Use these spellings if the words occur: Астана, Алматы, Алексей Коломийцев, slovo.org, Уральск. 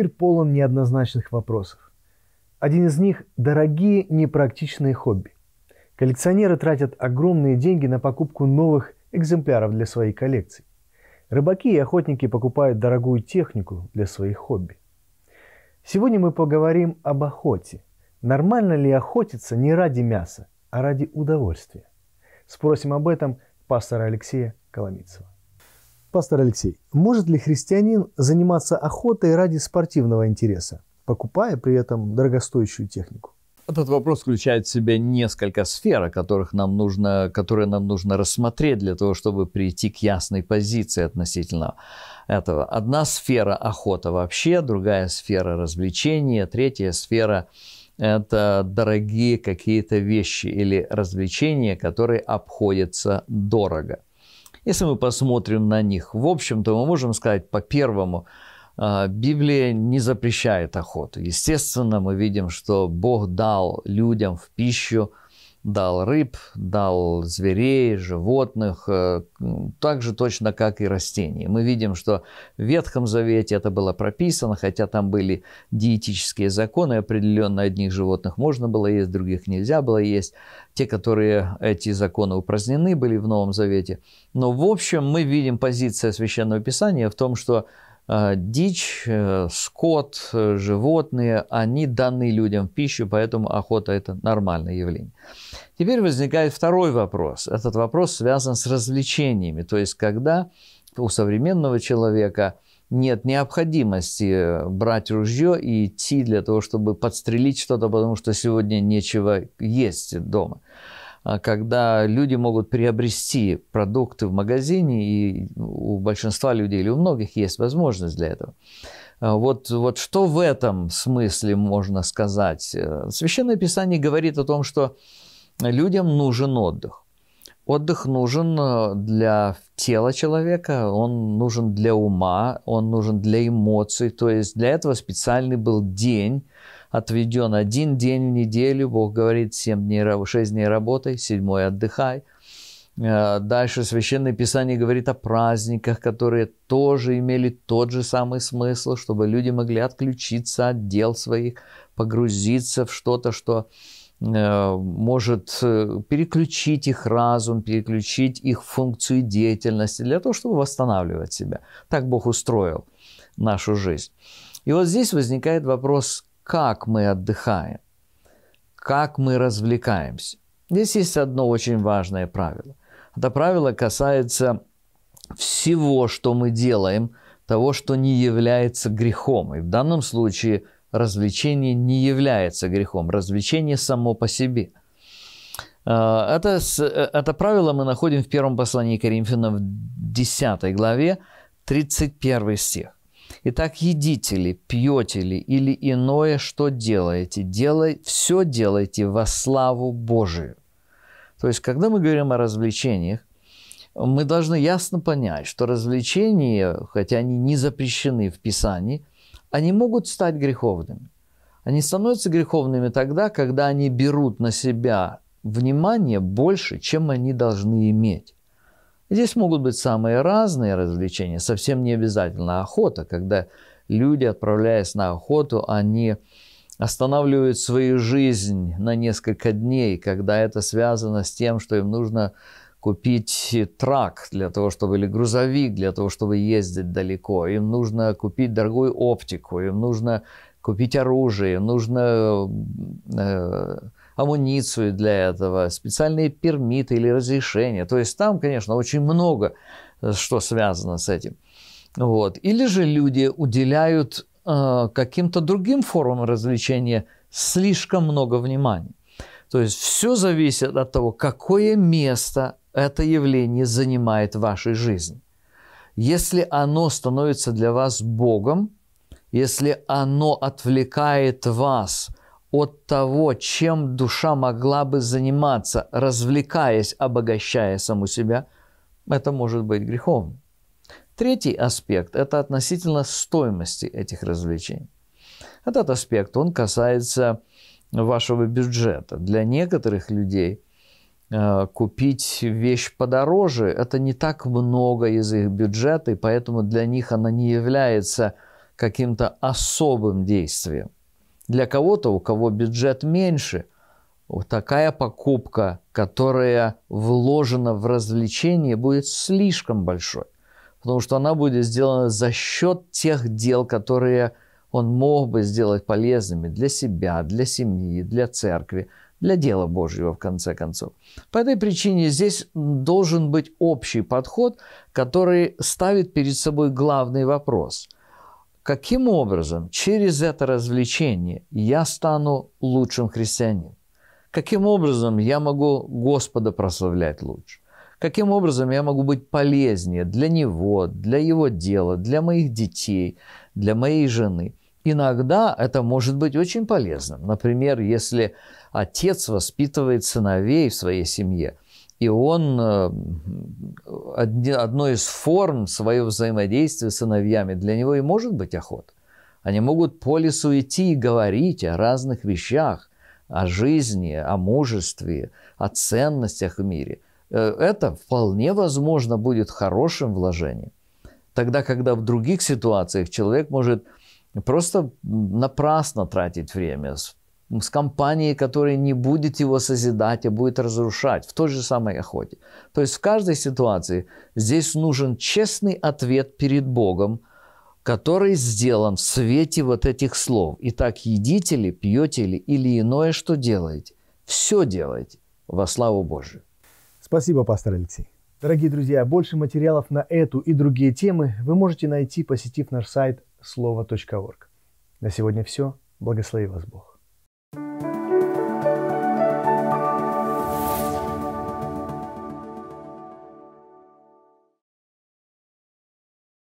Мир полон неоднозначных вопросов. Один из них – дорогие непрактичные хобби. Коллекционеры тратят огромные деньги на покупку новых экземпляров для своей коллекции. Рыбаки и охотники покупают дорогую технику для своих хобби. Сегодня мы поговорим об охоте. Нормально ли охотиться не ради мяса, а ради удовольствия? Спросим об этом пастора Алексея Коломийцева. Пастор Алексей, может ли христианин заниматься охотой ради спортивного интереса, покупая при этом дорогостоящую технику? Этот вопрос включает в себя несколько сфер, которые нам нужно рассмотреть для того, чтобы прийти к ясной позиции относительно этого. Одна сфера — охота вообще, другая сфера — развлечения, третья сфера — это дорогие какие-то вещи или развлечения, которые обходятся дорого. Если мы посмотрим на них в общем, то мы можем сказать по первому: Библия не запрещает охоту. Естественно, мы видим, что Бог дал людям в пищу, дал рыб, дал зверей, животных, так же точно, как и растений. Мы видим, что в Ветхом Завете это было прописано, хотя там были диетические законы, определенно одних животных можно было есть, других нельзя было есть. Те, которые эти законы упразднены были в Новом Завете. Но в общем мы видим позицию Священного Писания в том, что дичь, скот, животные, они даны людям в пищу, поэтому охота – это нормальное явление. Теперь возникает второй вопрос. Этот вопрос связан с развлечениями, то есть когда у современного человека нет необходимости брать ружье и идти для того, чтобы подстрелить что-то, потому что сегодня нечего есть дома. Когда люди могут приобрести продукты в магазине, и у большинства людей или у многих есть возможность для этого. Вот что в этом смысле можно сказать? Священное Писание говорит о том, что людям нужен отдых. Отдых нужен для тела человека, он нужен для ума, он нужен для эмоций. То есть для этого специальный был день, отведен один день в неделю. Бог говорит: 6 дней работай, 7-й отдыхай. Дальше Священное Писание говорит о праздниках, которые тоже имели тот же самый смысл, чтобы люди могли отключиться от дел своих, погрузиться в что-то, что может переключить их разум, переключить их функцию деятельности для того, чтобы восстанавливать себя. Так Бог устроил нашу жизнь. И вот здесь возникает вопрос: как мы отдыхаем, как мы развлекаемся. Здесь есть одно очень важное правило. Это правило касается всего, что мы делаем, того, что не является грехом. И в данном случае развлечение не является грехом, развлечение само по себе. Это правило мы находим в первом послании Коринфянам, в 10 главе, 31 стих. «Итак, едите ли, пьете ли или иное, что делаете, все делайте во славу Божию». То есть, когда мы говорим о развлечениях, мы должны ясно понять, что развлечения, хотя они не запрещены в Писании, они могут стать греховными. Они становятся греховными тогда, когда они берут на себя внимание больше, чем они должны иметь. Здесь могут быть самые разные развлечения, совсем не обязательно охота, когда люди, отправляясь на охоту, они останавливают свою жизнь на несколько дней, когда это связано с тем, что им нужно купить трак для того, чтобы, или грузовик для того, чтобы ездить далеко, им нужно купить дорогую оптику, им нужно купить оружие, им нужно амуницию для этого, специальные пермиты или разрешения. То есть там, конечно, очень много, что связано с этим. Вот. Или же люди уделяют каким-то другим формам развлечения слишком много внимания. То есть все зависит от того, какое место это явление занимает в вашей жизни. Если оно становится для вас Богом, если оно отвлекает вас от того, чем душа могла бы заниматься, развлекаясь, обогащая саму себя, это может быть грехом. Третий аспект – это относительно стоимости этих развлечений. Этот аспект, он касается вашего бюджета. Для некоторых людей купить вещь подороже – это не так много из их бюджета, и поэтому для них она не является каким-то особым действием. Для кого-то, у кого бюджет меньше, такая покупка, которая вложена в развлечение, будет слишком большой, потому что она будет сделана за счет тех дел, которые он мог бы сделать полезными для себя, для семьи, для церкви, для дела Божьего, в конце концов. По этой причине здесь должен быть общий подход, который ставит перед собой главный вопрос. Каким образом через это развлечение я стану лучшим христианином? Каким образом я могу Господа прославлять лучше? Каким образом я могу быть полезнее для Него, для Его дела, для моих детей, для моей жены? Иногда это может быть очень полезным. Например, если отец воспитывает сыновей в своей семье, и он одной из форм своего взаимодействия с сыновьями, для него и может быть охота. Они могут по лесу идти и говорить о разных вещах, о жизни, о мужестве, о ценностях в мире. Это вполне возможно будет хорошим вложением. Тогда, когда в других ситуациях человек может просто напрасно тратить время с компанией, которая не будет его созидать, а будет разрушать в той же самой охоте. То есть в каждой ситуации здесь нужен честный ответ перед Богом, который сделан в свете вот этих слов. Итак, едите ли, пьете ли или иное, что делаете, все делайте во славу Божию. Спасибо, пастор Алексей. Дорогие друзья, больше материалов на эту и другие темы вы можете найти, посетив наш сайт slovo.org. На сегодня все. Благослови вас Бог.